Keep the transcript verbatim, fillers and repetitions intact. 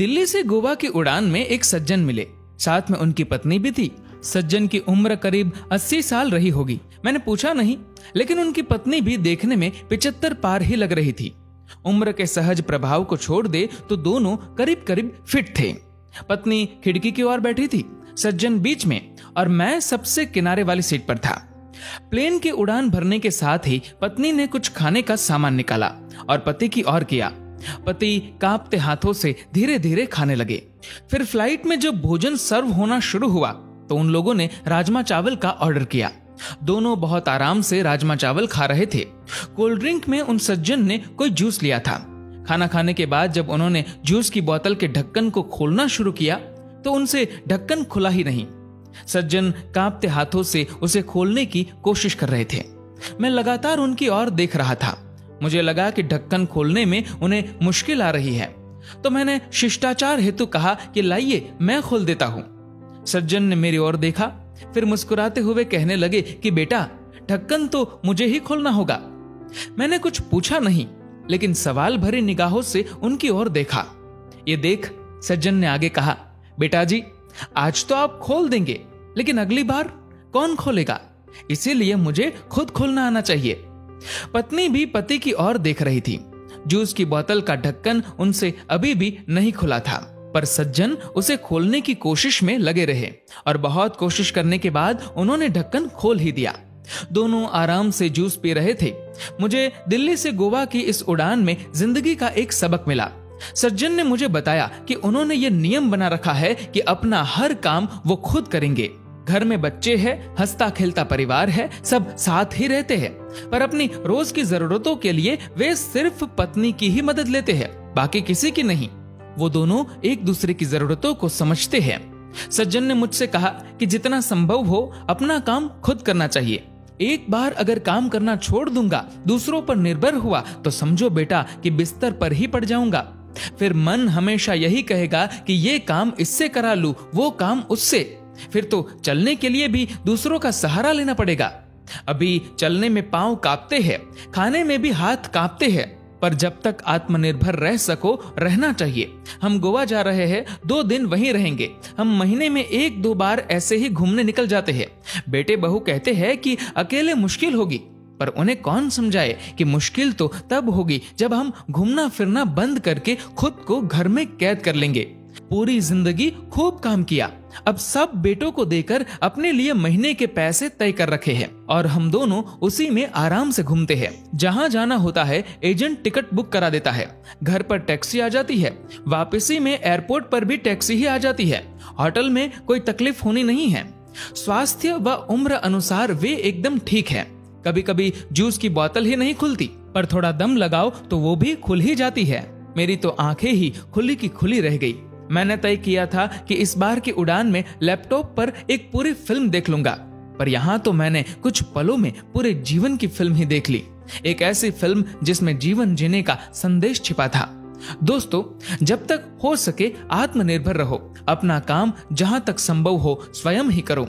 दिल्ली से गोवा की उड़ान में एक सज्जन मिले, साथ में उनकी पत्नी भी थी। सज्जन की उम्र करीब अस्सी साल रही होगी, मैंने पूछा नहीं, लेकिन उनकी पत्नी भी देखने में पचहत्तर पार ही लग रही थी। उम्र के सहज प्रभाव को छोड़ दे तो दोनों करीब करीब फिट थे। पत्नी खिड़की की ओर बैठी थी, सज्जन बीच में, और मैं सबसे किनारे वाली सीट पर था। प्लेन की उड़ान भरने के साथ ही पत्नी ने कुछ खाने का सामान निकाला और पति की ओर किया। पति कांपते हाथों से धीरे धीरे खाने लगे। फिर फ्लाइट में जब भोजन सर्व होना शुरू हुआ तो उन लोगों ने राजमा चावल का ऑर्डर किया। दोनों बहुत आराम से राजमा चावल खा रहे थे। कोल्ड ड्रिंक में उन सज्जन ने कोई जूस लिया था। खाना खाने के बाद जब उन्होंने जूस की बोतल के ढक्कन को खोलना शुरू किया तो उनसे ढक्कन खुला ही नहीं। सज्जन कांपते हाथों से उसे खोलने की कोशिश कर रहे थे। मैं लगातार उनकी ओर देख रहा था। मुझे लगा कि ढक्कन खोलने में उन्हें मुश्किल आ रही है, तो मैंने शिष्टाचार हेतु कहा कि लाइए मैं खोल देता हूँ। सज्जन ने मेरी ओर देखा, फिर मुस्कुराते हुए कहने लगे कि बेटा, ढक्कन तो मुझे ही खोलना होगा। मैंने कुछ पूछा नहीं, लेकिन सवाल भरी निगाहों से उनकी ओर देखा। ये देख, सज्जन ने आगे कहा, बेटा जी, आज तो आप खोल देंगे, लेकिन अगली बार कौन खोलेगा, इसीलिए मुझे खुद खोलना आना चाहिए। पत्नी भी पति की ओर देख रही थी। जूस की बोतल का ढक्कन उनसे अभी भी नहीं खुला था, पर सज्जन उसे खोलने की कोशिश में लगे रहे और बहुत कोशिश करने के बाद उन्होंने ढक्कन खोल ही दिया। दोनों आराम से जूस पी रहे थे। मुझे दिल्ली से गोवा की इस उड़ान में जिंदगी का एक सबक मिला। सज्जन ने मुझे बताया कि उन्होंने ये नियम बना रखा है कि अपना हर काम वो खुद करेंगे। घर में बच्चे हैं, हंसता खेलता परिवार है, सब साथ ही रहते हैं, पर अपनी रोज की जरूरतों के लिए वे सिर्फ पत्नी की ही मदद लेते हैं, बाकी किसी की नहीं। वो दोनों एक दूसरे की जरूरतों को समझते हैं। सज्जन ने मुझसे कहा कि जितना संभव हो अपना काम खुद करना चाहिए। एक बार अगर काम करना छोड़ दूंगा, दूसरों पर निर्भर हुआ, तो समझो बेटा कि बिस्तर पर ही पड़ जाऊंगा। फिर मन हमेशा यही कहेगा कि ये काम इससे करा लूं, वो काम उससे। फिर तो चलने के लिए भी दूसरों का सहारा लेना पड़ेगा। अभी चलने में पांव कांपते हैं, खाने में भी हाथ कांपते हैं, पर जब तक आत्मनिर्भर रह सको रहना चाहिए। हम गोवा जा रहे हैं, दो दिन वहीं रहेंगे। हम महीने में एक दो बार ऐसे ही घूमने निकल जाते हैं। बेटे बहू कहते हैं कि अकेले मुश्किल होगी, पर उन्हें कौन समझाए कि मुश्किल तो तब होगी जब हम घूमना फिरना बंद करके खुद को घर में कैद कर लेंगे। पूरी जिंदगी खूब काम किया, अब सब बेटों को देकर अपने लिए महीने के पैसे तय कर रखे हैं और हम दोनों उसी में आराम से घूमते हैं। जहाँ जाना होता है एजेंट टिकट बुक करा देता है, घर पर टैक्सी आ जाती है, वापसी में एयरपोर्ट पर भी टैक्सी ही आ जाती है। होटल में कोई तकलीफ होनी नहीं है। स्वास्थ्य व उम्र अनुसार वे एकदम ठीक है। कभी कभी जूस की बोतल ही नहीं खुलती, पर थोड़ा दम लगाओ तो वो भी खुल ही जाती है। मेरी तो आंखें ही खुली की खुली रह गई। मैंने तय किया था कि इस बार की उड़ान में लैपटॉप पर एक पूरी फिल्म देख लूंगा, पर यहाँ तो मैंने कुछ पलों में पूरे जीवन की फिल्म ही देख ली। एक ऐसी फिल्म जिसमें जीवन जीने का संदेश छिपा था। दोस्तों, जब तक हो सके आत्मनिर्भर रहो। अपना काम जहाँ तक संभव हो स्वयं ही करो।